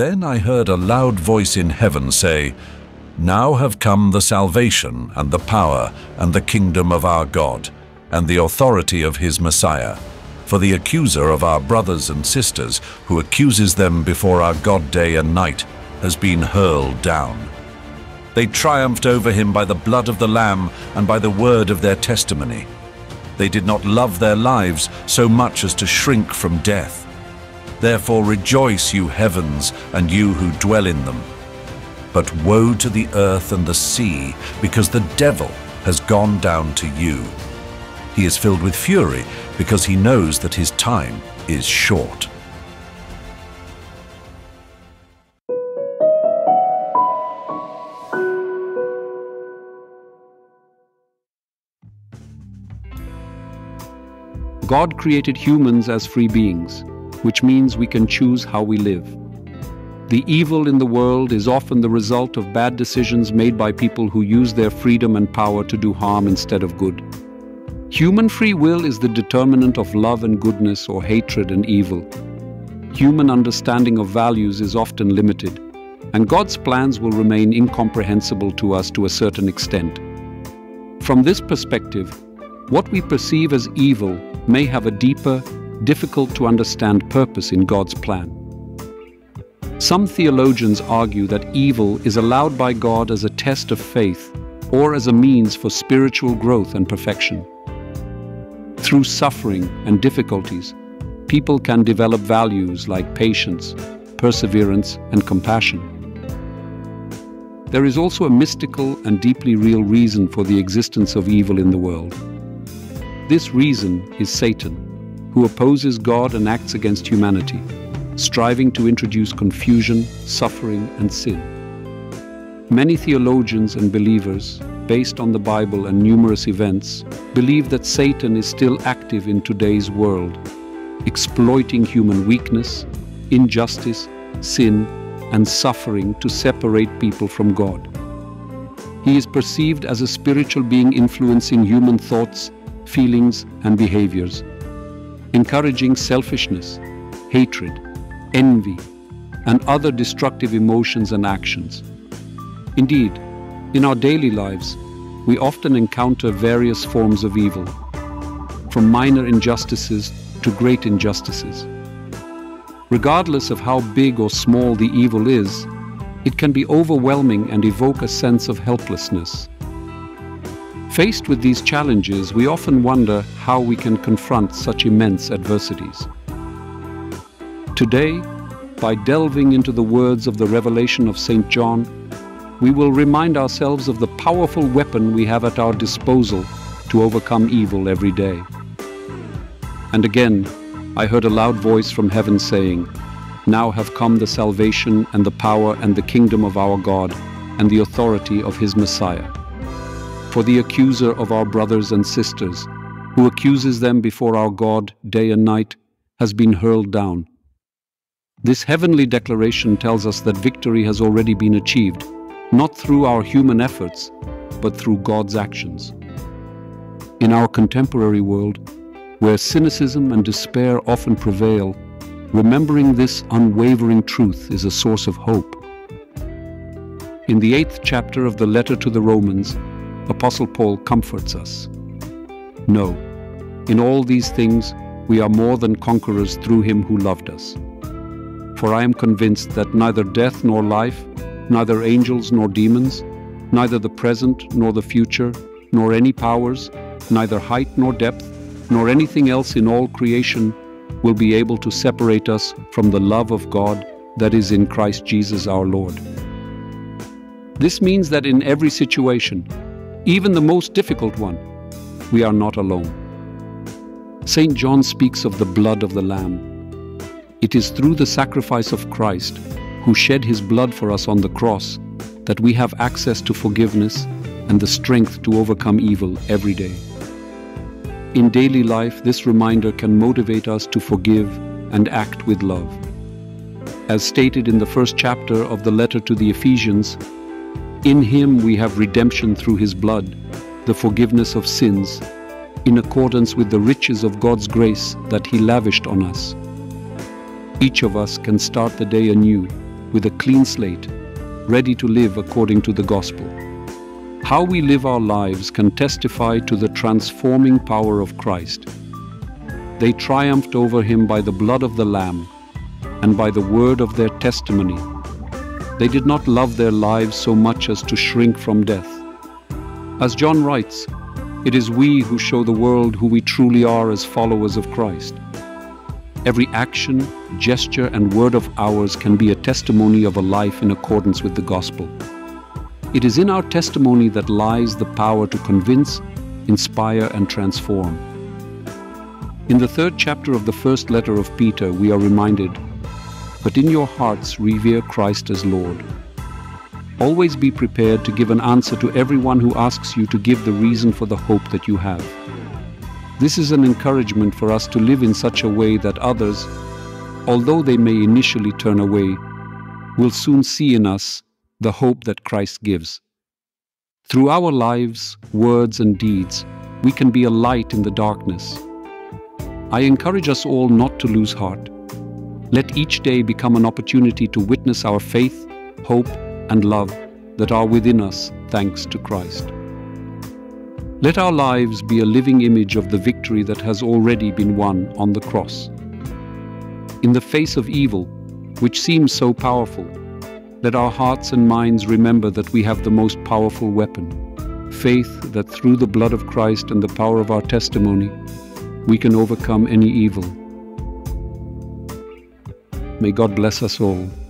Then I heard a loud voice in heaven say, "Now have come the salvation and the power and the kingdom of our God and the authority of his Messiah. For the accuser of our brothers and sisters, who accuses them before our God day and night, has been hurled down. They triumphed over him by the blood of the Lamb and by the word of their testimony. They did not love their lives so much as to shrink from death. Therefore rejoice, you heavens, and you who dwell in them. But woe to the earth and the sea, because the devil has gone down to you. He is filled with fury because he knows that his time is short." God created humans as free beings, which means we can choose how we live. The evil in the world is often the result of bad decisions made by people who use their freedom and power to do harm instead of good. Human free will is the determinant of love and goodness, or hatred and evil. Human understanding of values is often limited, and God's plans will remain incomprehensible to us to a certain extent. From this perspective, what we perceive as evil may have a deeper, difficult-to-understand purpose in God's plan. Some theologians argue that evil is allowed by God as a test of faith or as a means for spiritual growth and perfection. Through suffering and difficulties, people can develop values like patience, perseverance, and compassion. There is also a mystical and deeply real reason for the existence of evil in the world. This reason is Satan, who opposes God and acts against humanity, striving to introduce confusion, suffering, and sin. Many theologians and believers, based on the Bible and numerous events, believe that Satan is still active in today's world, exploiting human weakness, injustice, sin, and suffering to separate people from God. He is perceived as a spiritual being influencing human thoughts, feelings, and behaviors, encouraging selfishness, hatred, envy, and other destructive emotions and actions. Indeed, in our daily lives, we often encounter various forms of evil, from minor injustices to great injustices. Regardless of how big or small the evil is, it can be overwhelming and evoke a sense of helplessness. Faced with these challenges, we often wonder how we can confront such immense adversities. Today, by delving into the words of the Revelation of St. John, we will remind ourselves of the powerful weapon we have at our disposal to overcome evil every day. And again, I heard a loud voice from heaven saying, "Now have come the salvation and the power and the kingdom of our God and the authority of his Messiah. For the accuser of our brothers and sisters, who accuses them before our God day and night, has been hurled down." This heavenly declaration tells us that victory has already been achieved, not through our human efforts, but through God's actions. In our contemporary world, where cynicism and despair often prevail, remembering this unwavering truth is a source of hope. In the 8th chapter of the letter to the Romans, Apostle Paul comforts us. "No, in all these things we are more than conquerors through him who loved us. For I am convinced that neither death nor life, neither angels nor demons, neither the present nor the future, nor any powers, neither height nor depth, nor anything else in all creation will be able to separate us from the love of God that is in Christ Jesus our Lord." This means that in every situation, even the most difficult one, we are not alone. St. John speaks of the blood of the Lamb. It is through the sacrifice of Christ, who shed his blood for us on the cross, that we have access to forgiveness and the strength to overcome evil every day. In daily life, this reminder can motivate us to forgive and act with love. As stated in the 1st chapter of the letter to the Ephesians, "In him we have redemption through his blood, the forgiveness of sins, in accordance with the riches of God's grace that he lavished on us." Each of us can start the day anew with a clean slate, ready to live according to the gospel. How we live our lives can testify to the transforming power of Christ. They triumphed over him by the blood of the Lamb and by the word of their testimony. They did not love their lives so much as to shrink from death. As John writes, "It is we who show the world who we truly are as followers of Christ." Every action, gesture, and word of ours can be a testimony of a life in accordance with the gospel. It is in our testimony that lies the power to convince, inspire, and transform. In the 3rd chapter of the 1st letter of Peter, we are reminded, "But in your hearts revere Christ as Lord." Always be prepared to give an answer to everyone who asks you to give the reason for the hope that you have. This is an encouragement for us to live in such a way that others, although they may initially turn away, will soon see in us the hope that Christ gives. Through our lives, words, and deeds, we can be a light in the darkness. I encourage us all not to lose heart. Let each day become an opportunity to witness our faith, hope, and love that are within us thanks to Christ. Let our lives be a living image of the victory that has already been won on the cross. In the face of evil, which seems so powerful, let our hearts and minds remember that we have the most powerful weapon, faith that through the blood of Christ and the power of our testimony, we can overcome any evil. May God bless us all.